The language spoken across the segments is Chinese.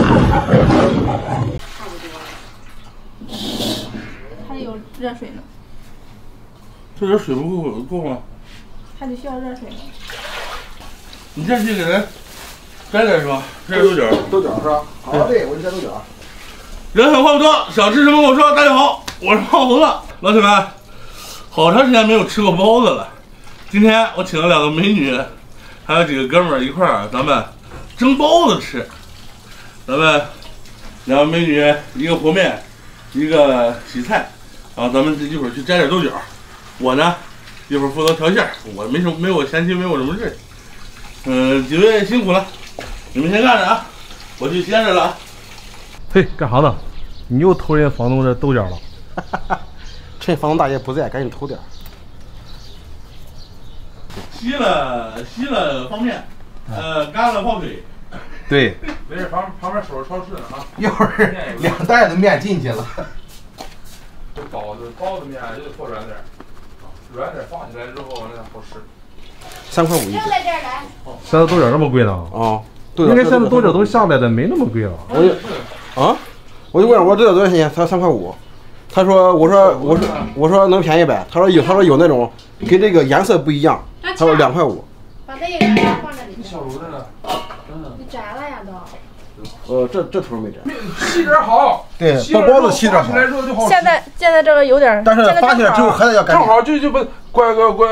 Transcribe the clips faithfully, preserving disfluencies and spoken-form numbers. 差不多了，还得有热水呢。这点水不够够吗？还得需要热水呢。你这去给咱干点什么？干点豆角，豆角是吧？好、啊，对，我就干豆角。人很话不多，想吃什么跟我说。大家好，我是浩红了。老铁们，好长时间没有吃过包子了。今天我请了两个美女，还有几个哥们儿一块儿，咱们蒸包子吃。 咱们两个美女，一个和面，一个洗菜，然后咱们一会儿去摘点豆角。我呢，一会儿负责调馅儿，我没什么，没有我前期没有什么事。嗯、呃，几位辛苦了，你们先干着啊，我去歇着了啊。嘿，干啥呢？你又偷人家房东的豆角了？趁房东大爷不在，赶紧偷点。吸了吸了方便，呃，干了泡腿。 对，没事，旁旁边手是超市的啊。一会儿两袋子面进去了。这包子包子面就得和软点，软点放起来之后那才好吃。三块五一斤。就在这儿来。三个豆角那么贵呢？啊，对，因为现在豆角都下来了，没那么贵了。我就啊，我就问我豆角多少钱？他说三块五。他说我说我说我说能便宜呗？他说有，他说有那种跟这个颜色不一样，他说两块五。把这个放这里。小炉子呢？ 你炸了呀都？呃，这这头没炸。细点好。对，包包子细点好。现在现在这个有点，但是发起来之后还得要干。正好就就不乖乖乖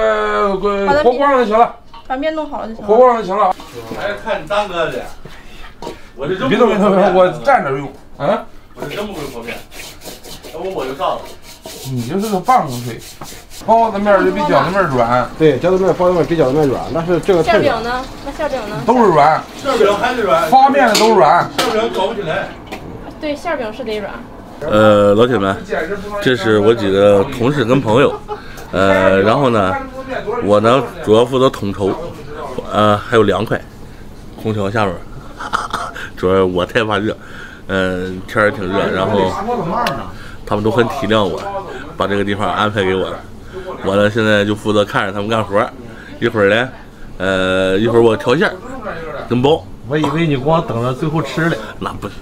乖火锅上就行了。把面弄好了就行。火锅上就行了。还是看你当哥的，我是真别动别动别动，我站着用。嗯，我是真不会和面，要不我就上了。你就是个半空腿，包子面就比饺子面软。对，饺子面包子面比饺子面软，但是这个馅饼呢？那馅饼呢？都是软，馅饼还得软，发面的都软，馅饼搞不起来。对，馅饼是得软。呃，老铁们，这是我几个同事跟朋友，呃，然后呢，我呢主要负责统筹，呃，还有凉快，空调下边，主要我太怕热，嗯、呃，天也挺热，然后。 他们都很体谅我，把这个地方安排给我了。我呢，现在就负责看着他们干活。一会儿呢，呃，一会儿我调馅儿，跟包。我以为你光等着最后吃嘞。那不是，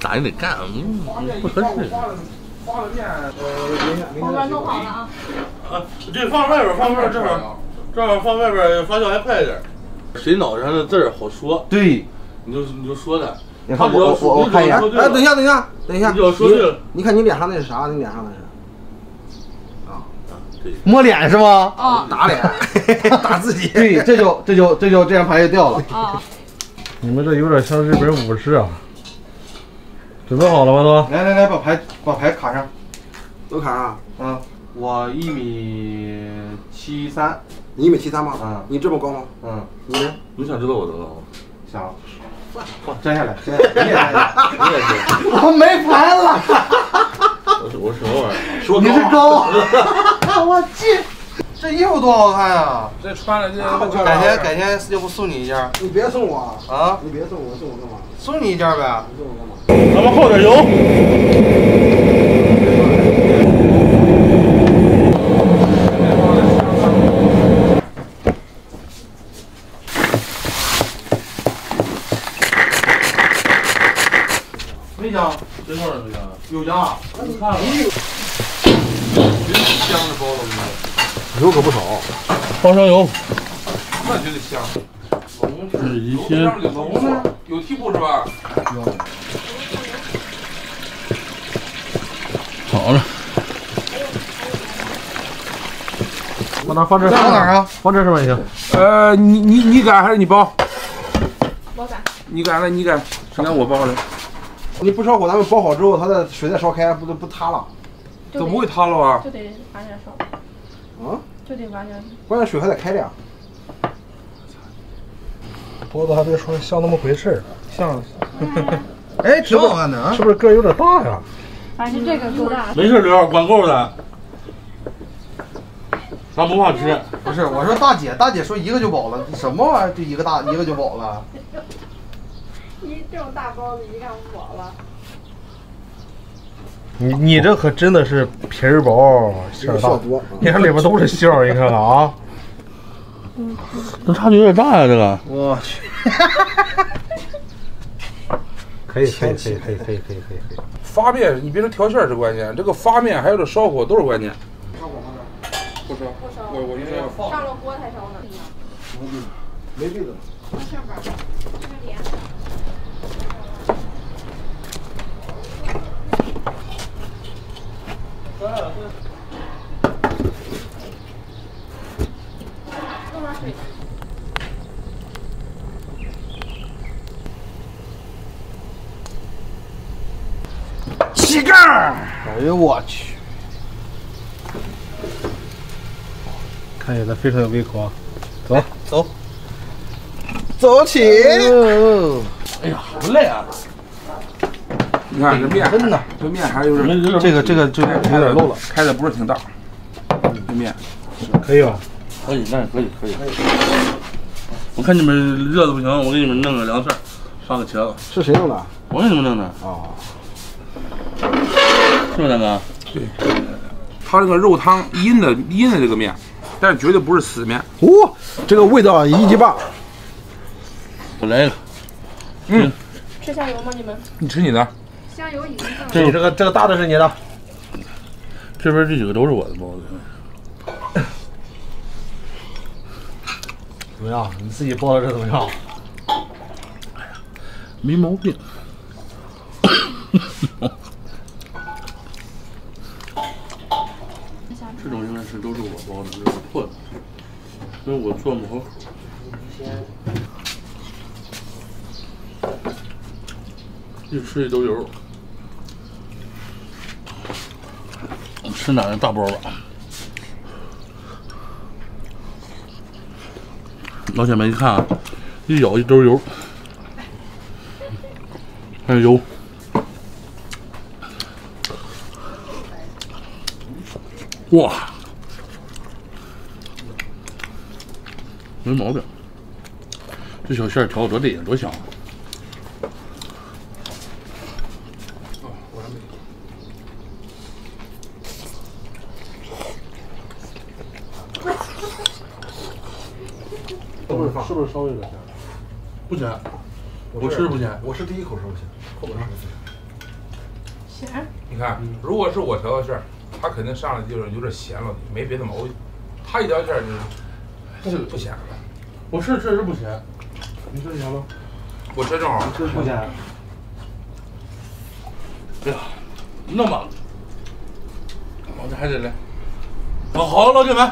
咱也得干，不合适。我把弄好了啊。啊，对，放外边，放外边，正好，正好放外边发酵还快一点。谁脑袋上的字儿好说？对，你就你就说他。 你看我我我看一眼，哎，等一下等一下等一下，你看你脸上那是啥？你脸上那是啊，对，摸脸是吗？啊，打脸，打自己。对，这就这就这就这张牌就掉了啊！你们这有点像日本武士啊！准备好了吗？都来来来，把牌把牌卡上，都卡上。嗯，我一米七三，你一米七三吗？嗯，你这么高吗？嗯，你呢？你想知道我多高吗？想。 摘下来，摘下来，你也摘下来，你也摘。我没牌了。我是我什么玩意儿？说你是高。我去，这衣服多好看啊！这穿了这，改天改天要不送你一件？你别送我啊！你别送我，送我干嘛？送你一件呗。送我干嘛？咱们耗点油。 真多人没姜？有姜啊！你看了，香的包子没有？油可不少，花生油，那绝对香。龙是一些龙呢？有屉布是吧？有。好了，我拿放这放哪儿啊？放这上面也行。呃，你你你擀还是你包？我擀。你擀了，你擀。谁让我包了？ 你不烧火，咱们包好之后，它的水再烧开，不都不塌了？怎么会塌了啊？就得完全烧。嗯？就得完全。关键水还得开着呀。包子还别说，像那么回事儿，像。哎，挺好看的啊！是不是个有点大呀？反正这个够大。没事，刘，管够的。咱不怕吃。不是，我说大姐，大姐说一个就饱了，什么玩意儿？就一个大，一个就饱了。 你这种大包子一看我了，你你这可真的是皮儿薄馅儿大，你看里边都是馅儿，你看看啊，嗯，这差距有点大呀，这个，我去，可以可以可以可以可以可以可以。发面，你别说调馅是关键，这个发面还有这烧火都是关键。烧火吗？不烧，不烧。我我一定要放。上了锅才烧呢。嗯，没味道。放上边，这是莲。 乞丐！哎呦我去！看起来非常有胃口啊！走走走起！哎呀，好累啊！ 你看这面，真的，这面还有点，这个这个这有点漏了，开的不是挺大。这面可以吧？可以，那可以可以。我看你们热的不行，我给你们弄个凉菜，刷个茄子。是谁弄的？我给你们弄的。哦，是不是大哥？对。他这个肉汤阴的阴的这个面，但是绝对不是死面。哦，这个味道一级棒。我来一个。嗯。吃下油吗？你们？你吃你的。 加油已经到了。这这个这个大的是你的，这边这几个都是我的包子。怎么样？你自己包的这怎么样？哎呀，没毛病。这种应该是都是我包的，这是破的，因为我做不好口。 一吃一兜油，我吃哪个大包吧？老铁们一看，一咬一兜油，还有油，哇，没毛病，这小馅调的多厉害，多香！ 是不是稍微有点咸？不咸，我吃不咸，我吃第一口时候咸，后边咸。咸？你看，如果是我调的馅儿，它肯定上来就是有点咸了，没别的毛病。它一调馅儿就是不咸了。我吃确实不咸，你吃咸吗？我吃正好。吃不咸。哎呀，那么，我这还得来。哦，好了，老铁们，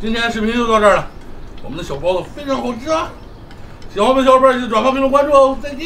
今天视频就到这儿了。 我们的小包子非常好吃啊！喜欢我们的小伙伴，记得转发、评论、关注哦！再见。